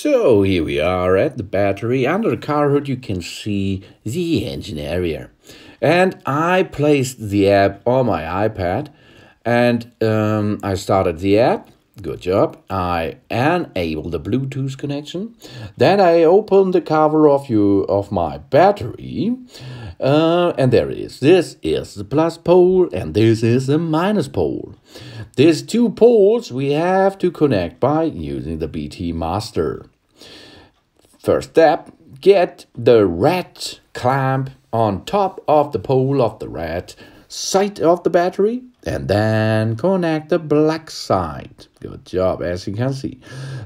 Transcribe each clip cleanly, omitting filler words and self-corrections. So here we are at the battery. Under the car hood you can see the engine area. And I placed the app on my iPad and I started the app. Good job. I enable the Bluetooth connection. Then I open the cover of my battery. And there it is. This is the plus pole and this is the minus pole. These two poles we have to connect by using the BT Master. First step, get the red clamp on top of the pole of the red side of the battery, and then connect the black side. Good job, as you can see.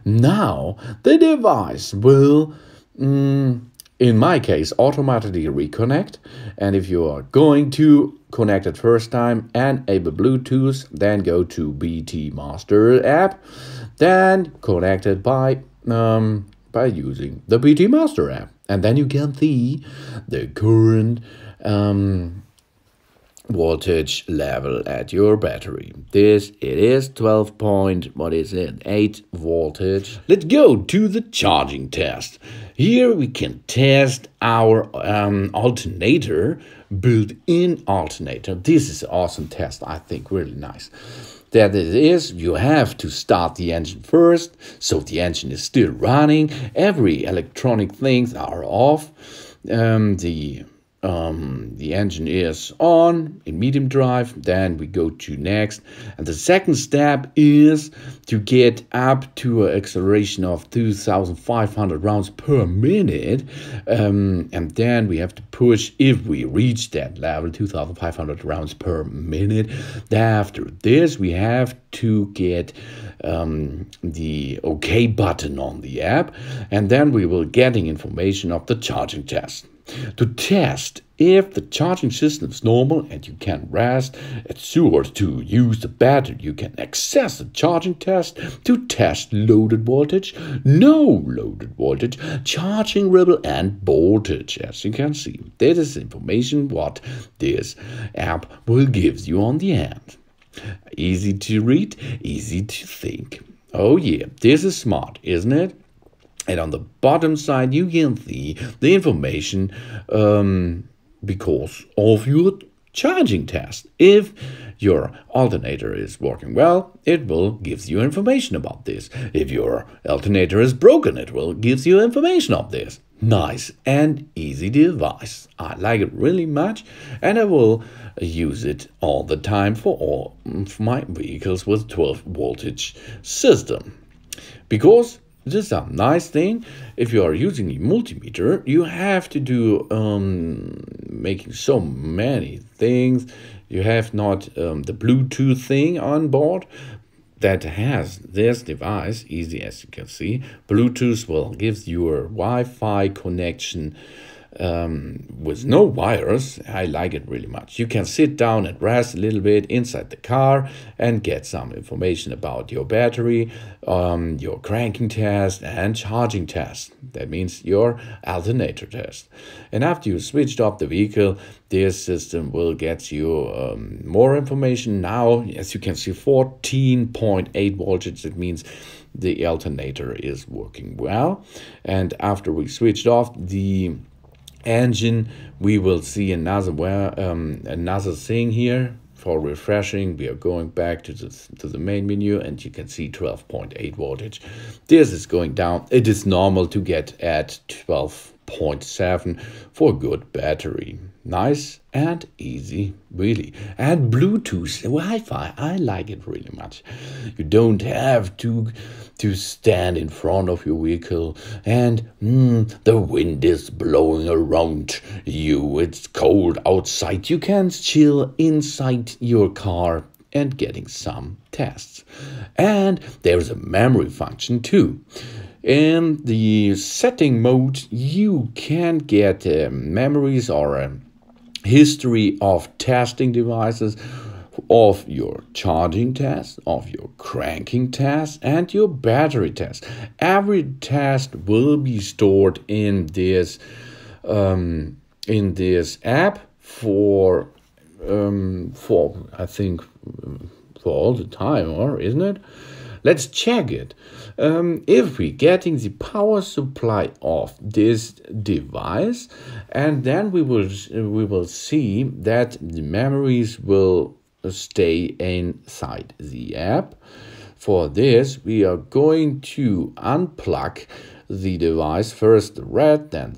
Now the device will, in my case, automatically reconnect. And if you are going to connect it first time, enable Bluetooth, then go to BT Master app, then connect it by using the BT Master app. And then you can see the current voltage level at your battery. It is 12 point, what is it, 8 voltage. Let's go to the charging test. Here we can test our alternator, built-in alternator. This is an awesome test, I think, really nice. That it is, you have to start the engine first, so the engine is still running, every electronic things are off, the engine is on in medium drive. Then we go to next, and the second step is to get up to an acceleration of 2,500 rounds per minute, and then we have to push. If we reach that level, 2,500 rounds per minute, after this we have to get the OK button on the app, and then we will getting information of the charging test. To test if the charging system is normal and you can rest, assure to use the battery. You can access the charging test to test loaded voltage, no loaded voltage, charging ripple and voltage. As you can see, that is information what this app will give you on the end. Easy to read, easy to think. Oh yeah, this is smart, isn't it? And on the bottom side, you can see the information because of your charging test. If your alternator is working well, it will give you information about this. If your alternator is broken, it will give you information of this. Nice and easy device. I like it really much, and I will use it all the time for all of my vehicles with 12 voltage system. Because this is a nice thing. If you are using a multimeter, you have to do making so many things. You have not the Bluetooth thing on board that has this device. Easy, as you can see. Bluetooth will give your Wi-Fi connection with no wires. I like it really much. You can sit down and rest a little bit inside the car and get some information about your battery, your cranking test and charging test. That means your alternator test. And after you switched off the vehicle, this system will get you more information. Now, as you can see, 14.8 voltage. It means the alternator is working well. And after we switched off the engine, we will see another thing here. For refreshing, we are going back to the main menu, and you can see 12.8 voltage. This is going down. It is normal to get at 12.7 for a good battery. Nice and easy, really. And Bluetooth, Wi-Fi, I like it really much. You don't have to stand in front of your vehicle and the wind is blowing around you. It's cold outside. You can chill inside your car and getting some tests. And there's a memory function too. In the setting mode, you can get memories or a history of testing devices, of your charging test, of your cranking test, and your battery test. Every test will be stored in this app for I think for all the time, or isn't it? Let's check it. If we're getting the power supply of this device, and then we will see that the memories will stay inside the app. For this, we are going to unplug the device, first the red, then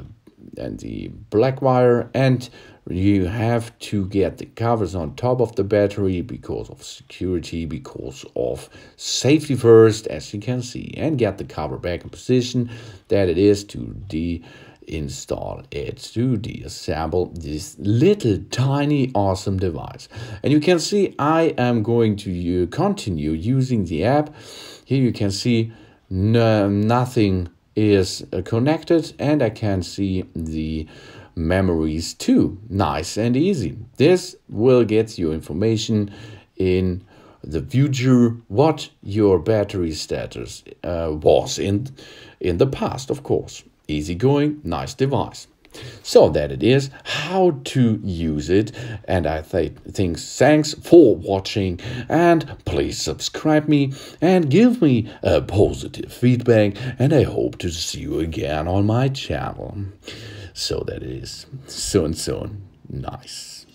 the black wire, and you have to get the covers on top of the battery because of security, because of safety first, as you can see, and get the cover back in position that it is to deinstall it, to deassemble this little tiny awesome device. And you can see I am going to continue using the app. Here you can see nothing is connected, and I can see the memories too. Nice and easy. This will get you information in the future what your battery status was in the past, of course. Easygoing, nice device. So that it is how to use it, and I think thanks for watching, and please subscribe me and give me a positive feedback, and I hope to see you again on my channel. So that it is soon. Nice.